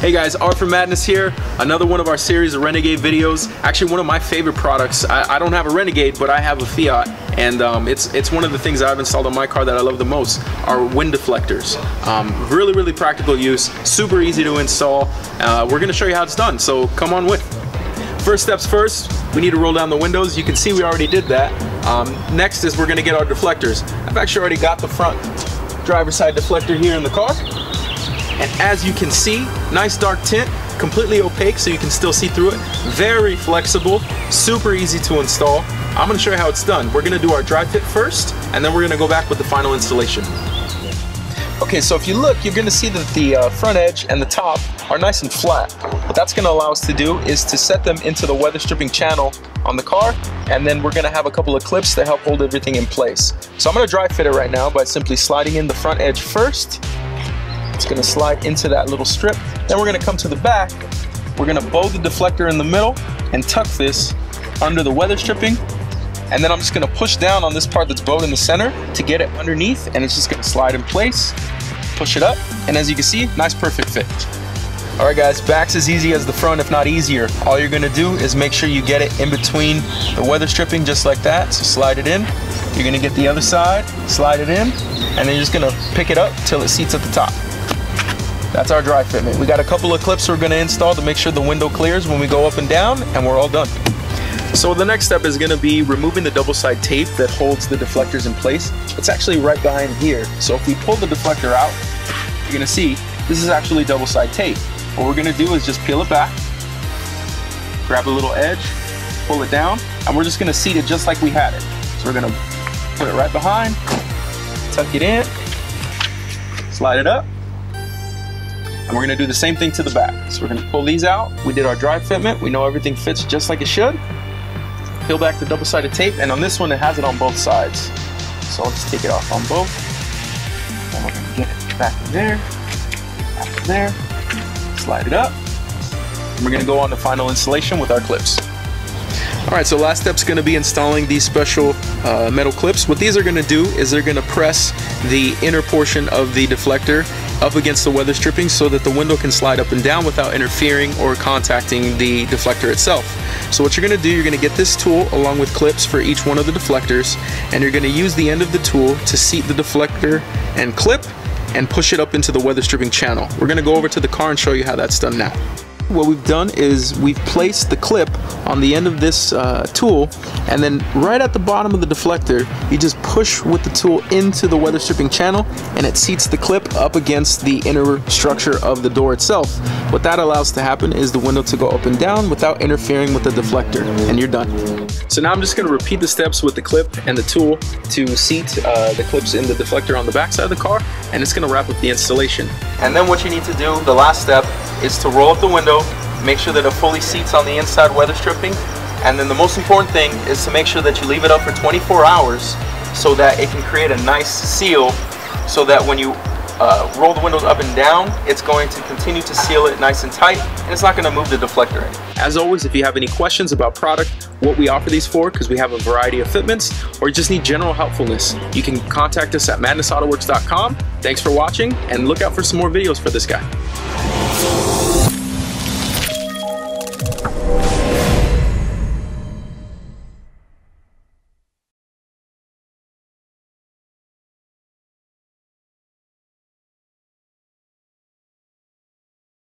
Hey guys, R for Madness here, another one of our series of Renegade videos. Actually, one of my favorite products. I don't have a Renegade, but I have a Fiat, and it's one of the things I've installed on my car that I love the most, are wind deflectors. Really, really practical use, super easy to install. We're gonna show you how it's done, so come on with. First steps first, we need to roll down the windows. You can see we already did that. Next is we're gonna get our deflectors. I've actually already got the front driver's side deflector here in the car. And as you can see, nice dark tint, completely opaque so you can still see through it. Very flexible, super easy to install. I'm gonna show you how it's done. We're gonna do our dry fit first, and then we're gonna go back with the final installation. Okay, so if you look, you're gonna see that the front edge and the top are nice and flat. What that's gonna allow us to do is to set them into the weather stripping channel on the car, and then we're gonna have a couple of clips to help hold everything in place. So I'm gonna dry fit it right now by simply sliding in the front edge first. It's gonna slide into that little strip. Then we're gonna come to the back. We're gonna bow the deflector in the middle and tuck this under the weather stripping. And then I'm just gonna push down on this part that's bowed in the center to get it underneath, and it's just gonna slide in place. Push it up, and as you can see, nice perfect fit. All right guys, back's as easy as the front, if not easier. All you're gonna do is make sure you get it in between the weather stripping just like that, so slide it in. You're gonna get the other side, slide it in, and then you're just gonna pick it up till it seats at the top. That's our dry fitment. We got a couple of clips we're gonna install to make sure the window clears when we go up and down, and we're all done. So the next step is gonna be removing the double side tape that holds the deflectors in place. It's actually right behind here. So if we pull the deflector out, you're gonna see this is actually double side tape. What we're gonna do is just peel it back, grab a little edge, pull it down, and we're just gonna seat it just like we had it. So we're gonna put it right behind, tuck it in, slide it up, and we're gonna do the same thing to the back. So we're gonna pull these out. We did our dry fitment. We know everything fits just like it should. Peel back the double-sided tape, and on this one, it has it on both sides. So I'll just take it off on both. And we're gonna get it back in there, back in there, slide it up. And we're gonna go on to final installation with our clips. All right, so last step's gonna be installing these special metal clips. What these are gonna do is they're gonna press the inner portion of the deflector up against the weather stripping so that the window can slide up and down without interfering or contacting the deflector itself. So what you're gonna do, you're gonna get this tool along with clips for each one of the deflectors, and you're gonna use the end of the tool to seat the deflector and clip and push it up into the weather stripping channel. We're gonna go over to the car and show you how that's done now. What we've done is we've placed the clip on the end of this tool, and then right at the bottom of the deflector, you just push with the tool into the weather stripping channel, and it seats the clip up against the inner structure of the door itself. What that allows to happen is the window to go up and down without interfering with the deflector, and you're done. So now I'm just gonna repeat the steps with the clip and the tool to seat the clips in the deflector on the backside of the car, and it's gonna wrap up the installation. And then what you need to do, the last step, is to roll up the window, make sure that it fully seats on the inside weather stripping, and then the most important thing is to make sure that you leave it up for 24 hours so that it can create a nice seal, so that when you roll the windows up and down, it's going to continue to seal it nice and tight, and it's not going to move the deflector in. As always, if you have any questions about product, what we offer these for, because we have a variety of fitments, or you just need general helpfulness, you can contact us at madnessautoworks.com. Thanks for watching, and look out for some more videos for this guy.